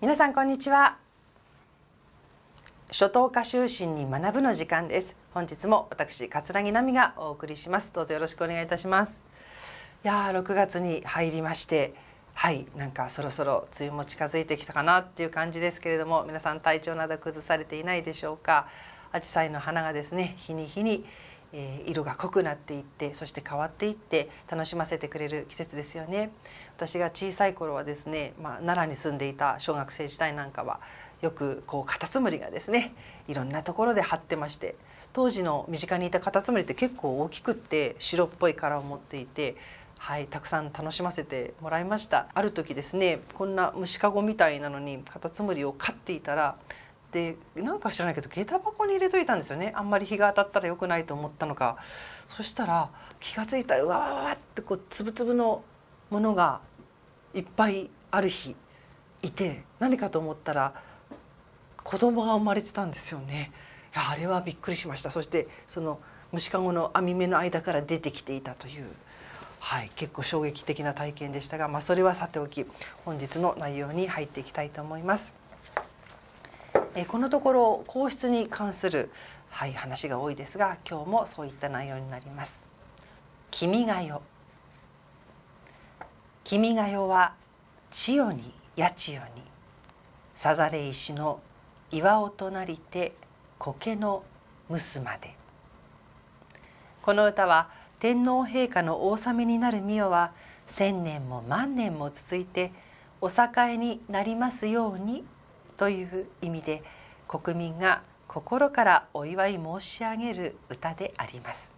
皆さんこんにちは。初等科修身に学ぶの時間です。本日も私桂木奈美がお送りします。どうぞよろしくお願いいたします。いやー、6月に入りまして、なんかそろそろ梅雨も近づいてきたかなっていう感じですけれども、皆さん体調など崩されていないでしょうか。紫陽花の花がですね、日に日に色が濃くなっていって、そして変わっていって楽しませてくれる季節ですよね。私が小さい頃はですね、奈良に住んでいた小学生時代なんかはよくこうカタツムリがですね、いろんなところで張ってまして、当時の身近にいたカタツムリって結構大きくって白っぽい殻を持っていて、たくさん楽しませてもらいました。ある時ですね、こんな虫かごみたいなのにカタツムリを飼っていたら、でなんか知らないけど下駄箱に入れといたんですよね。あんまり日が当たったら良くないと思ったのか。そしたら気が付いたら、わわわってこうつぶつぶのものがいっぱいある日いて、何かと思ったら子供が生まれてたんですよね。いや、あれはびっくりしました。そしてその虫かごの網目の間から出てきていたという、結構衝撃的な体験でしたが、それはさておき、本日の内容に入っていきたいと思います。このところ皇室に関する、話が多いですが、今日もそういった内容になります。君が代。君が代は千代に八千代にさざれ石の岩をとなりて苔のむすまで。この歌は天皇陛下のお納めになる御代は千年も万年も続いてお栄えになりますようにという意味で、国民が心からお祝い申し上げる歌であります。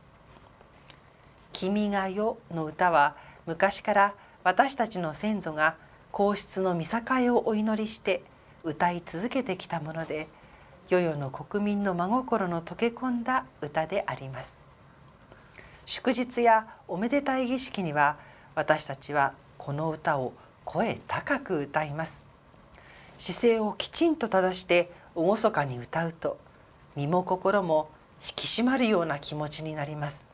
君が代の歌は昔から私たちの先祖が皇室の見境をお祈りして歌い続けてきたもので、世々の国民の真心の溶け込んだ歌であります。祝日やおめでたい儀式には私たちはこの歌を声高く歌います。姿勢をきちんと正して厳かに歌うと、身も心も引き締まるような気持ちになります。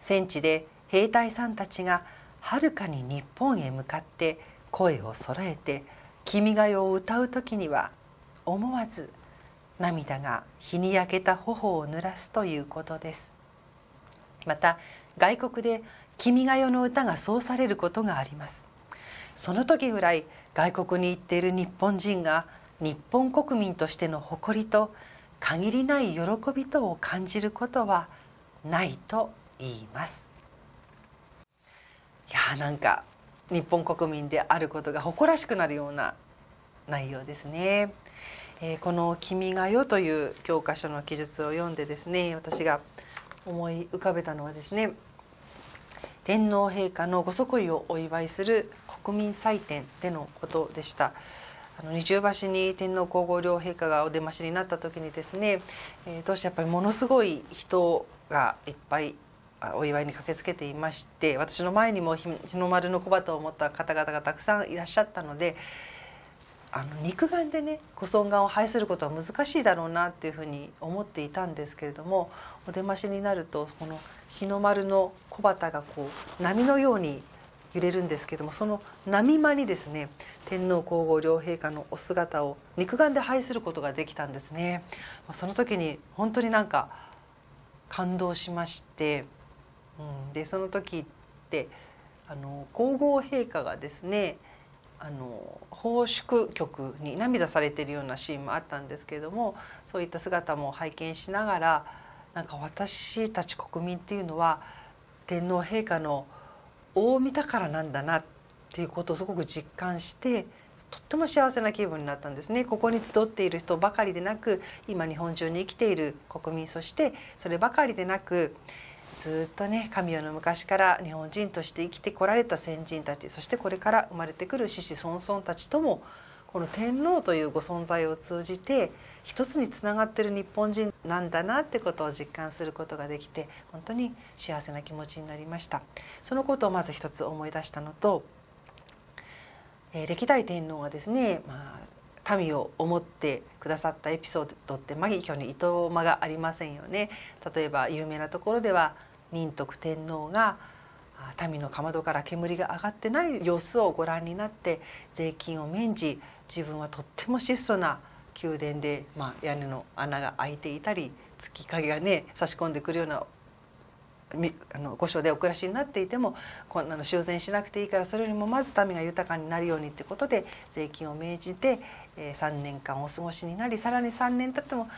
戦地で兵隊さんたちがはるかに日本へ向かって声を揃えて「君が代」を歌う時には、思わず涙が日に焼けた頬を濡らすということです。また外国で「君が代」の歌がそうされることがあります。その時ぐらい外国に行っている日本人が日本国民としての誇りと限りない喜びとを感じることはないと言います。いや、なんか日本国民であることが誇らしくなるような内容ですね。この「君が代」という教科書の記述を読んでですね、私が思い浮かべたのはですね、天皇陛下のご即位をお祝いする国民祭典でのことでした。二重橋に天皇皇后両陛下がお出ましになった時にですね、どうしてやっぱりものすごい人がいっぱいお祝いに駆けつけていまして、私の前にも日の丸の小旗を持った方々がたくさんいらっしゃったので、肉眼でね、ご尊顔を拝することは難しいだろうなっていうふうに思っていたんですけれども、お出ましになるとこの日の丸の小旗がこう波のように揺れるんですけれども、その波間にですね、天皇皇后両陛下のお姿を肉眼で拝することができたんですね。その時に本当になんか感動しまして、でその時って皇后陛下がですね、奉祝曲に涙されているようなシーンもあったんですけれども、そういった姿も拝見しながら、なんか私たち国民っていうのは天皇陛下のを見たからなんだなっていうことをすごく実感して、とっても幸せな気分になったんですね。ここに集っている人ばかりでなく、今日本中に生きている国民、そしてそればかりでなく、ずっとね、神代の昔から日本人として生きてこられた先人たち、そしてこれから生まれてくる子々孫々たちとも、この天皇というご存在を通じて一つにつながってる日本人なんだなってことを実感することができて、本当に幸せな気持ちになりました。そのことをまず一つ思い出したのと、歴代天皇がですね、民を思ってくださったエピソードって毎挙にいとまがありませんよね。例えば有名なところでは仁徳天皇が民のかまどから煙が上がってない様子をご覧になって、税金を免じ、自分はとっても質素な宮殿で、屋根の穴が開いていたり月影がね差し込んでくるような御所でお暮らしになっていても、こんなの修繕しなくていいから、それよりもまず民が豊かになるようにってことで税金を命じて、3年間お過ごしになり、さらに3年経っても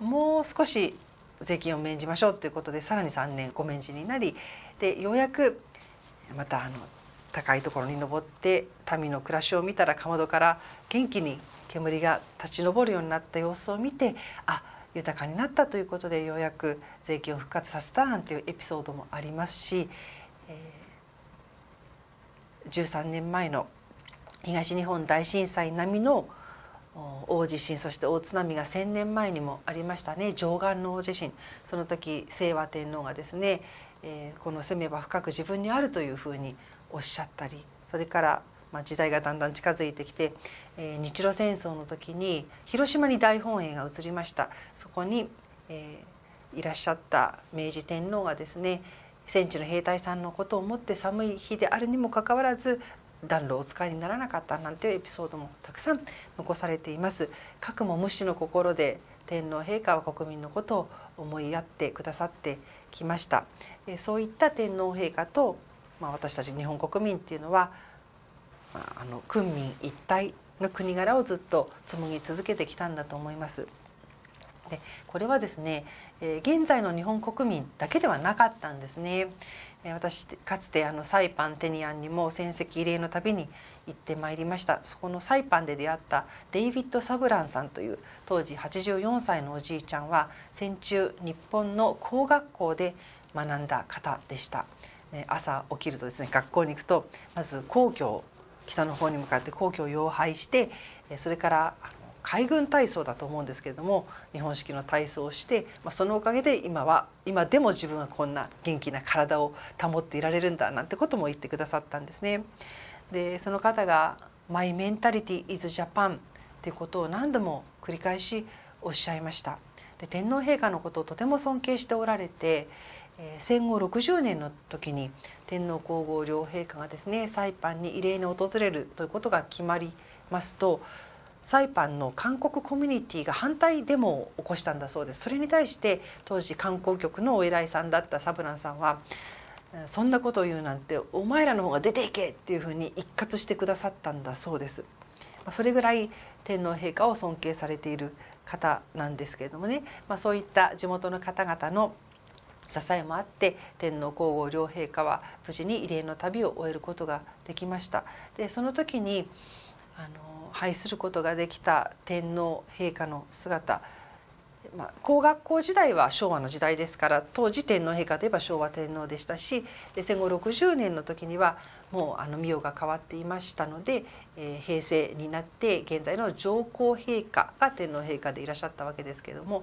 もう少し税金を免じましょうということで、さらに3年ご免じになり、でようやくまた高いところに登って民の暮らしを見たら、かまどから元気に煙が立ち上るようになった様子を見て、あ、豊かになったということでようやく税金を復活させたなんていうエピソードもありますし、13年前の東日本大震災並みの大地震、そして大津波が1000年前にもありましたね、貞観の大地震。その時清和天皇がですね、この攻めば深く自分にあるというふうにおっしゃったり、それから時代がだんだん近づいてきて、日露戦争の時に広島に大本営が移りました。そこに、いらっしゃった明治天皇がですね、戦地の兵隊さんのことを思って、寒い日であるにもかかわらず暖炉をお使いにならなかったなんていうエピソードもたくさん残されています。かくも無私の心で天皇陛下は国民のことを思いやってくださってきました。そういった天皇陛下と、私たち日本国民っていうのは、君民一体の国柄をずっと紡ぎ続けてきたんだと思います。で、これはですね、現在の日本国民だけではなかったんですね。私かつてサイパンテニアンにも戦跡慰霊の旅に行ってまいりました。そこのサイパンで出会ったデイビッド・サブランさんという当時84歳のおじいちゃんは、戦中日本の工学校で学んだ方でした。朝起きるとですね、学校に行くとまず皇居を北の方に向かって皇居を擁拝して、それから海軍体操だと思うんですけれども、日本式の体操をして、そのおかげで今でも自分はこんな元気な体を保っていられるんだなんてことも言ってくださったんですね。でその方が「マイメンタリティ・イズ・ジャパン」っていうことを何度も繰り返しおっしゃいました。で天皇陛下のことをとても尊敬しておられて、戦後60年の時に天皇皇后両陛下がですね、サイパンに慰霊に訪れるということが決まりますと、サイパンの韓国コミュニティが反対デモを起こしたんだそうです。それに対して当時観光局のお偉いさんだったサブランさんは、そんなことを言うなんてお前らの方が出ていけっていうふうに一喝してくださったんだそうです。それぐらい天皇陛下を尊敬されている方なんですけれどもね、そういった地元の方々の支えもあって天皇皇后両陛下は無事に慰霊の旅を終えることができました。でその時に拝することができた天皇陛下の姿、皇学校時代は昭和の時代ですから、当時天皇陛下といえば昭和天皇でしたし、で戦後60年の時にはもう御代が変わっていましたので、平成になって現在の上皇陛下が天皇陛下でいらっしゃったわけですけれども、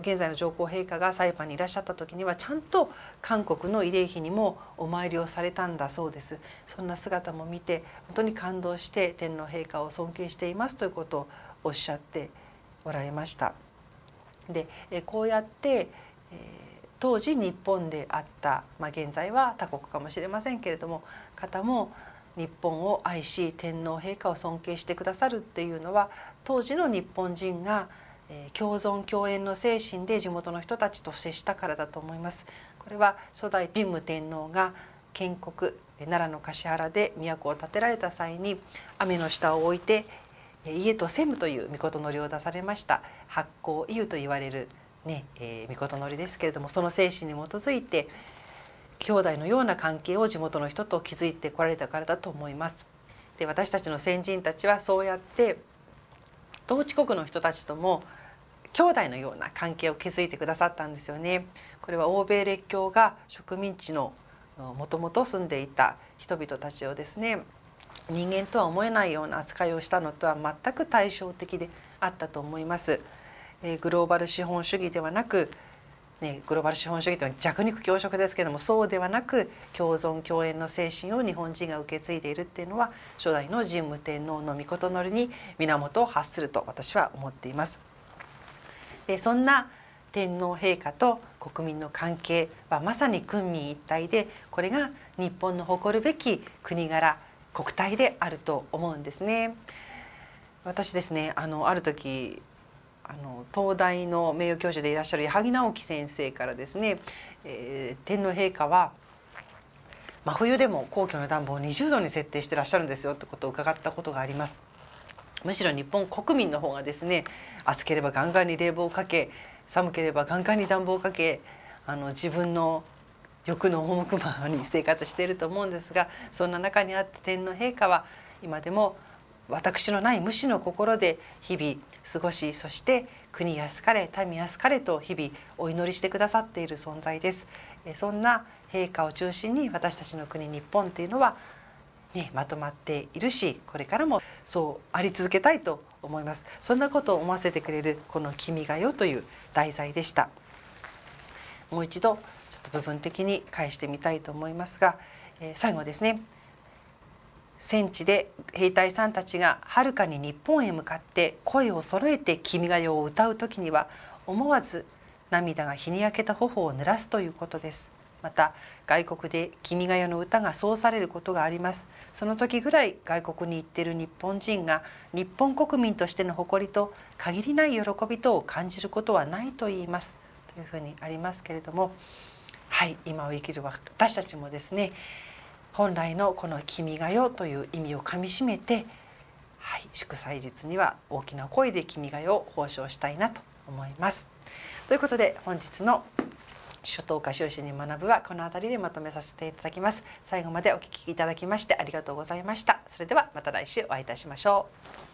現在の上皇陛下がサイパンにいらっしゃった時にはちゃんと韓国の慰霊碑にもお参りをされたんだそうです。そんな姿も見て本当に感動して、天皇陛下を尊敬していますということをおっしゃっておられました。でこうやって当時日本であった、現在は他国かもしれませんけれども方も日本を愛し天皇陛下を尊敬してくださるっていうのは、当時の日本人が共存共栄の精神で地元の人たちと接したからだと思います。これは初代神武天皇が建国、奈良の橿原で都を建てられた際に雨の下を置いて家と専務という詔のりを出されました。発酵衣と言われるね、詔のりですけれども、その精神に基づいて兄弟のような関係を地元の人と築いてこられたからだと思います。で私たちの先人たちはそうやって同地国の人たちとも兄弟のような関係を築いてくださったんですよね。これは欧米列強が植民地のもともと住んでいた人々たちをですね、人間とは思えないような扱いをしたのとは全く対照的であったと思います。グローバル資本主義ではなく、グローバル資本主義というのは弱肉強食ですけれども、そうではなく共存共栄の精神を日本人が受け継いでいるっていうのは初代の神武天皇の詔に源を発すると私は思っています。でそんな天皇陛下と国民の関係はまさに君民一体で、これが日本の誇るべき国柄国体であると思うんですね。私ですね、ある時東大の名誉教授でいらっしゃる矢作直樹先生からですね、天皇陛下は真冬でも皇居の暖房を20度に設定してらっしゃるんですよってことを伺ったことがあります。むしろ日本国民の方がですね、暑ければガンガンに冷房をかけ、寒ければガンガンに暖房をかけ、自分の欲の赴くままに生活していると思うんですが、そんな中にあって天皇陛下は今でも私のない無私の心で日々過ごし、そして国安かれ民安かれと日々お祈りしてくださっている存在です。そんな陛下を中心に私たちの国日本っていうのは、ね、まとまっているし、これからもそうあり続けたいと思います。そんなことを思わせてくれるこの「君が代」という題材でした。もう一度ちょっと部分的に返してみたいと思いますが、最後ですね、戦地で兵隊さんたちがはるかに日本へ向かって声を揃えて「君が代」を歌う時には思わず涙が日に焼けた頬を濡らすということです。また外国で「君が代」の歌が奏されることがあります。その時ぐらい外国に行っている日本人が日本国民としての誇りと限りない喜びとを感じることはないと言いますというふうにありますけれども、はい、今を生きる私たちもですね、本来のこの「君が代」という意味をかみしめて、はい、祝祭日には大きな声で「君が代」を奉唱したいなと思います。ということで本日の初等科修士に学ぶはこの辺りでまとめさせていただきます。最後までお聞きいただきましてありがとうございました。それではまた来週お会いいたしましょう。